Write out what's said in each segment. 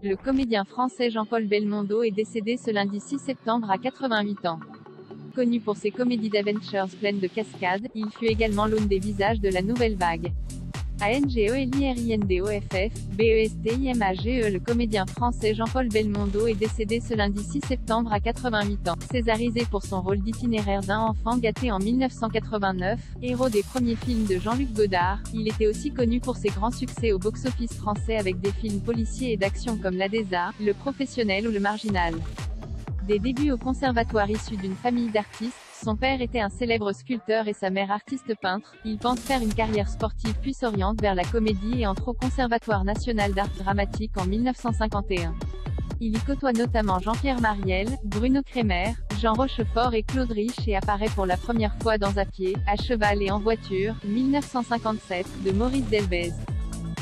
Le comédien français Jean-Paul Belmondo est décédé ce lundi 6 septembre à 88 ans. Connu pour ses comédies d'aventures pleines de cascades, il fut également l'un des visages de la Nouvelle Vague. Angelirindoffbestimage, le comédien français Jean-Paul Belmondo est décédé ce lundi 6 septembre à 88 ans, césarisé pour son rôle d'itinéraire d'un enfant gâté en 1989, héros des premiers films de Jean-Luc Godard. Il était aussi connu pour ses grands succès au box-office français avec des films policiers et d'action comme La Désar, Le Professionnel ou Le Marginal. Des débuts au conservatoire issus d'une famille d'artistes, son père était un célèbre sculpteur et sa mère artiste peintre. Il pense faire une carrière sportive puis s'oriente vers la comédie et entre au Conservatoire national d'art dramatique en 1951. Il y côtoie notamment Jean-Pierre Marielle, Bruno Cremer, Jean Rochefort et Claude Rich et apparaît pour la première fois dans Un pied, à cheval et en voiture, 1957, de Maurice Delbez.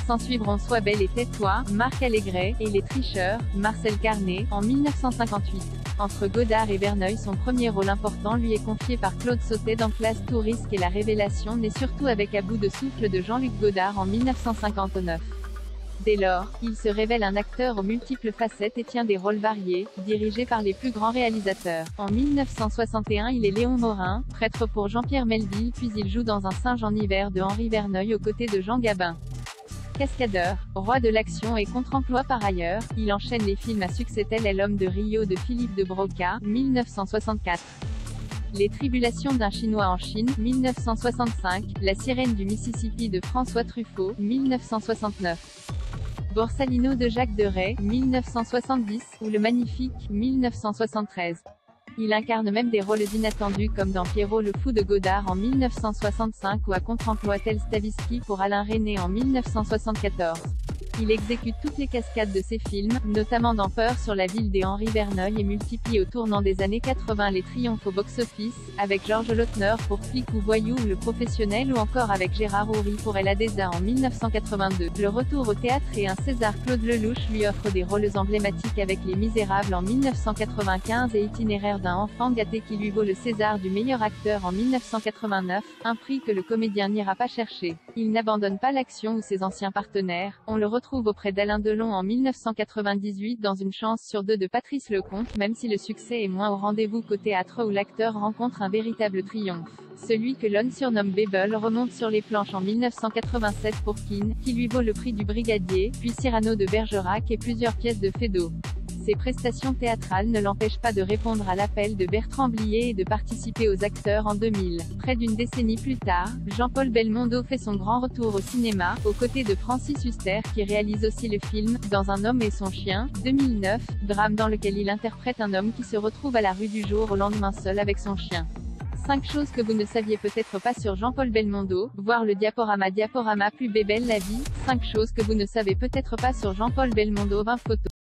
S'en suivront Sois Belle et Têtois, Marc Allegret, et Les Tricheurs, Marcel Carnet, en 1958. Entre Godard et Verneuil, son premier rôle important lui est confié par Claude Sautet dans Classe tout risque et La Révélation naît surtout avec À bout de souffle de Jean-Luc Godard en 1959. Dès lors, il se révèle un acteur aux multiples facettes et tient des rôles variés, dirigés par les plus grands réalisateurs. En 1961, il est Léon Morin, prêtre pour Jean-Pierre Melville, puis il joue dans Un singe en hiver de Henri Verneuil aux côtés de Jean Gabin. Cascadeur, roi de l'action et contre-emploi par ailleurs, il enchaîne les films à succès tels L'homme de Rio de Philippe de Broca, 1964. Les Tribulations d'un Chinois en Chine, 1965, La sirène du Mississippi de François Truffaut, 1969. Borsalino de Jacques Deray, 1970, ou Le Magnifique, 1973. Il incarne même des rôles inattendus comme dans Pierrot le Fou de Godard en 1965 ou à contre-emploi tel Stavisky pour Alain René en 1974. Il exécute toutes les cascades de ses films, notamment dans Peur sur la ville des Henri Verneuil et multiplie au tournant des années 80 les triomphes au box-office, avec Georges Lautner pour Flic ou Voyou ou Le Professionnel ou encore avec Gérard Houry pour La Désar en 1982. Le retour au théâtre et un César Claude Lelouch lui offre des rôles emblématiques avec Les Misérables en 1995 et Itinéraire d'un enfant gâté qui lui vaut le César du meilleur acteur en 1989, un prix que le comédien n'ira pas chercher. Il n'abandonne pas l'action ou ses anciens partenaires, on le retrouve auprès d'Alain Delon en 1998 dans Une chance sur deux de Patrice Lecomte, même si le succès est moins au rendez-vous qu'au théâtre où l'acteur rencontre un véritable triomphe. Celui que l'on surnomme Bebel remonte sur les planches en 1987 pour Keane, qui lui vaut le prix du Brigadier, puis Cyrano de Bergerac et plusieurs pièces de Feydeau. Ses prestations théâtrales ne l'empêchent pas de répondre à l'appel de Bertrand Blier et de participer aux acteurs en 2000. Près d'une décennie plus tard, Jean-Paul Belmondo fait son grand retour au cinéma, aux côtés de Francis Huster qui réalise aussi le film « Dans un homme et son chien », 2009, drame dans lequel il interprète un homme qui se retrouve à la rue du jour au lendemain seul avec son chien. 5 choses que vous ne saviez peut-être pas sur Jean-Paul Belmondo, voir le diaporama plus Bébel la vie, 5 choses que vous ne savez peut-être pas sur Jean-Paul Belmondo 20 photos.